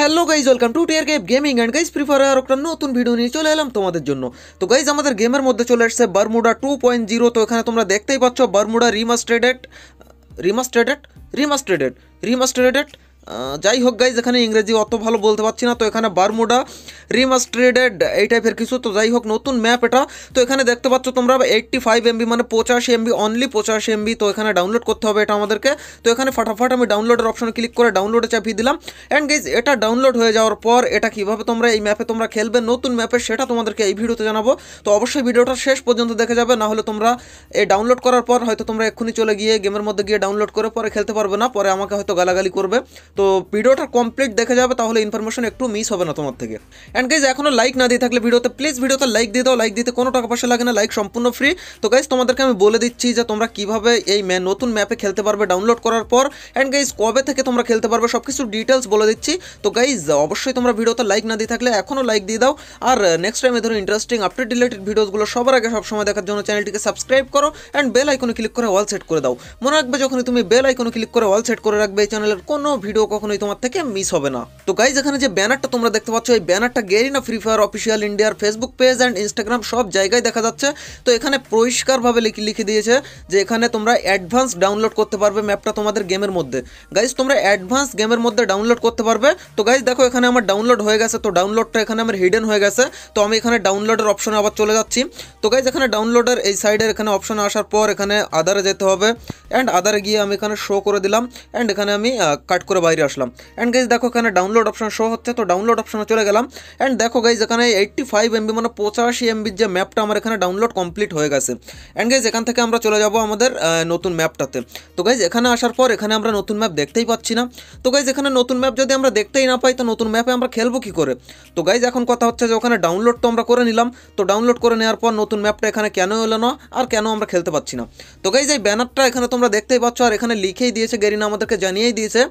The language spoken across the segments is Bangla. Hello guys, welcome to TRKF gaming. And guys, free fire একটা নতুন ভিডিও নিয়ে চলে এলাম তোমাদের জন্য। তো গাইজ, আমাদের গেমের মধ্যে চলে আসছে বারমুডা 2.0। তো এখানে তোমরা দেখতেই পাচ্ছ বারমুডা রিমাস্টারেড, যাই হোক গাইজ, এখানে ইংরেজি অত ভালো বলতে পারছি না। তো এখানে বারমুডা রিমাস্টারেড এই টাইপের কিছু। তো যাই হোক, নতুন ম্যাপ এটা। তো এখানে দেখতে পাচ্ছ তোমরা 85 MB মানে 50 MB, অনলি 50 MB। তো এখানে ডাউনলোড করতে হবে এটা আমাদেরকে। তো এখানে ফাটাফাট আমি ডাউনলোডের অপশন ক্লিক করে ডাউনলোডে চাপিয়ে দিলাম। অ্যান্ড গাইজ, এটা ডাউনলোড হয়ে যাওয়ার পর এটা কীভাবে তোমরা এই ম্যাপে তোমরা খেলবে নতুন ম্যাপে, সেটা তোমাদেরকে এই ভিডিওতে জানাবো। তো অবশ্যই ভিডিওটা শেষ পর্যন্ত দেখে যাবে, না হলে তোমরা এই ডাউনলোড করার পর হয়তো তোমরা এক্ষুনি চলে গিয়ে গেমের মধ্যে গিয়ে ডাউনলোড করে পরে খেলতে পারবে না, পরে আমাকে হয়তো গালাগালি করবে। তো ভিডিওটা কমপ্লিট দেখে যাবে, তাহলে ইনফরমেশন একটু মিস হবে না তোমার থেকে। অ্যান্ড গাইজ, এখনও লাইক না দিয়ে থাকলে ভিডিওতে প্লিজ ভিডিওতে লাইক দিয়ে দাও। লাইক দিতে কোনো টাকা পয়সা লাগে না, লাইক সম্পূর্ণ ফ্রি। তো গাইজ, তোমাদেরকে আমি বলে দিচ্ছি যে তোমরা কীভাবে এই নতুন ম্যাপে খেলতে পারবে ডাউনলোড করার পর। অ্যান্ড গাইজ, কবে থেকে তোমরা খেলতে পারবে সব কিছু ডিটেলস বলে দিচ্ছি। তো গাইজ, অবশ্যই তোমরা ভিডিওতে লাইক না দিয়ে থাকলে এখনও লাইক দিয়ে দাও। আর নেক্সট টাইম এ ধরো ইন্টারেস্টিং আপডেট রিলেটেড ভিডিওসগুলো সবার আগে সবসময় দেখার জন্য চ্যানেলটিকে সাবস্ক্রাইব করো। অ্যান্ড বেল আইকনে ক্লিক করে অল সেট করে দাও। মনে রাখবে, যখনই তুমি বেল আইকনে ক্লিক করে অল সেট করে রাখবে, এই চ্যানেলের কোনো ভিডিও কখনোই তোমার থেকে মিস হবে না। তো গাইজ, এখানে যে ব্যানারটা তোমরা দেখতে পাচ্ছ, এই ব্যানারটা গেরিনা ফ্রি ফায়ার অফিসিয়াল ইন্ডিয়ার ফেসবুক পেজ অ্যান্ড ইনস্টাগ্রাম সব জায়গায় দেখা যাচ্ছে। তো এখানে পরিষ্কারভাবে লিখে দিয়েছে যে এখানে তোমরা অ্যাডভান্স ডাউনলোড করতে পারবে ম্যাপটা তোমাদের গেমের মধ্যে। গাইজ, তোমরা অ্যাডভান্স গেমের মধ্যে ডাউনলোড করতে পারবে। তো গাইজ দেখো, এখানে আমার ডাউনলোড হয়ে গেছে। তো ডাউনলোডটা এখানে আমার হিডেন হয়ে গেছে। তো আমি এখানে ডাউনলোডের অপশনে আবার চলে যাচ্ছি। তো গাইজ, এখানে ডাউনলোডের এই সাইডের এখানে অপশন আসার পর এখানে আদারে যেতে হবে। অ্যান্ড আদারে গিয়ে আমি এখানে শো করে দিলাম। অ্যান্ড এখানে আমি কাট করে বাইরে আসলাম। অ্যান্ড গাইজ দেখো, এখানে ডাউনলোড অপশন শো হচ্ছে। তো ডাউনলোড অপশনে চলে গেলাম। অ্যান্ড দেখো গাইজ, এখানে 85 MB মানে 85 MB যে ম্যাপটা আমার এখানে ডাউনলোড কমপ্লিট হয়ে গেছে। অ্যান্ড গাইজ, এখান থেকে আমরা চলে যাব আমাদের নতুন ম্যাপটাতে। তো গাইজ, এখানে আসার পর এখানে আমরা নতুন ম্যাপ দেখতেই পাচ্ছি না। তো গাইজ, এখানে নতুন ম্যাপ যদি আমরা দেখতেই না পাই, তো নতুন ম্যাপে আমরা খেলবো কী করে? তো গাইজ, এখন কথা হচ্ছে যে ওখানে ডাউনলোড তো আমরা করে নিলাম। তো ডাউনলোড করে নেওয়ার পর নতুন ম্যাপটা এখানে কেন এলো না, আর কেন আমরা খেলতে পাচ্ছি না? তো গাইজ, এই ব্যানারটা এখানে তোমরা দেখতেই পাচ্ছ। আর এখানে লিখেই দিয়েছে, গেরিনা আমাদেরকে জানিয়েই দিয়েছে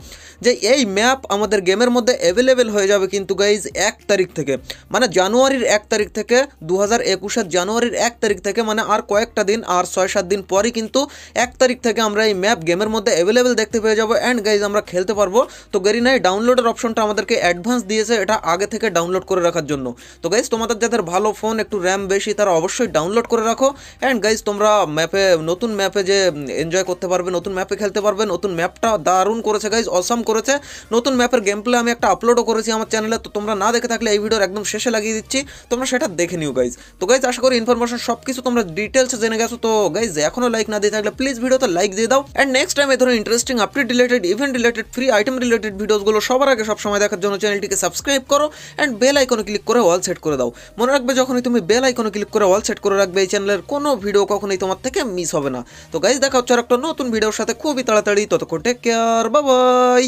যে এই ম্যাপ আমাদের গেমের মধ্যে অ্যাভেলেবেল হয়ে যাবে। কিন্তু গাইজ 1 তারিখ থেকে, মানে জানুয়ারির 1 তারিখ থেকে, 2021 জানুয়ারির 1 তারিখ থেকে, মানে আর কয়েকটা দিন, আর 6-7 দিন পরই কিন্তু 1 তারিখ থেকে আমরা এই ম্যাপ গেমের মধ্যে অ্যাভেলেবেল দেখতে পেয়ে যাবো। অ্যান্ড গাইজ, আমরা খেলতে পারবো। তো গেরিনা এই ডাউনলোডের অপশনটা আমাদেরকে অ্যাডভান্স দিয়েছে, এটা আগে থেকে ডাউনলোড করে রাখার জন্য। তো গাইজ, তোমাদের যাদের ভালো ফোন, একটু র্যাম বেশি, তারা অবশ্যই ডাউনলোড করে রাখো। অ্যান্ড গাইজ, তোমরা ম্যাপে নতুন ম্যাপে যে এনজয় করতে পারবে, নতুন ম্যাপে খেলতে পারবে। নতুন ম্যাপটা দারুণ করেছে গাইজ, অসাম করেছে। নতুন ম্যাপের গেম প্লে আমি একটা আপলোডও করেছি আমার চ্যানেলে। তো তোমরা না দেখে থাকলে এই ভিডিওর একদম শেষে লাগিয়ে দিচ্ছি, তোমরা সেটা দেখে নিও গাইজ। তো গাইজ, আশা করি ইনফরমেশন সব কিছু তোমরা ডিটেলস জেনে গেছো। তো গাইজ, এখনও লাইক না দিয়ে থাকলে প্লিজ ভিডিওতে লাইক দিয়ে দাও। অ্যান্ড নেক্সট টাইম এই ধরনের interesting update related, event related, free item related ভিডিওসগুলো সবার আগে সবসময় দেখার জন্য চ্যানেলটিকে সাবস্ক্রাইব করো। অ্যান্ড বেল আইকনে ক্লিক করে অল সেট করে দাও। মনে রাখবে, যখনই তুমি বেল আইকনে ক্লিক করে অল সেট করে রাখবে, এই চ্যানেলের কোনো ভিডিও কখনোই তোমার থেকে মিস হবে না। তো গাইজ, দেখা হচ্ছে আর একটা নতুন ভিডিওর সাথে খুবই তাড়াতাড়ি। ততক্ষণ টেক কেয়ার, বাই বাই।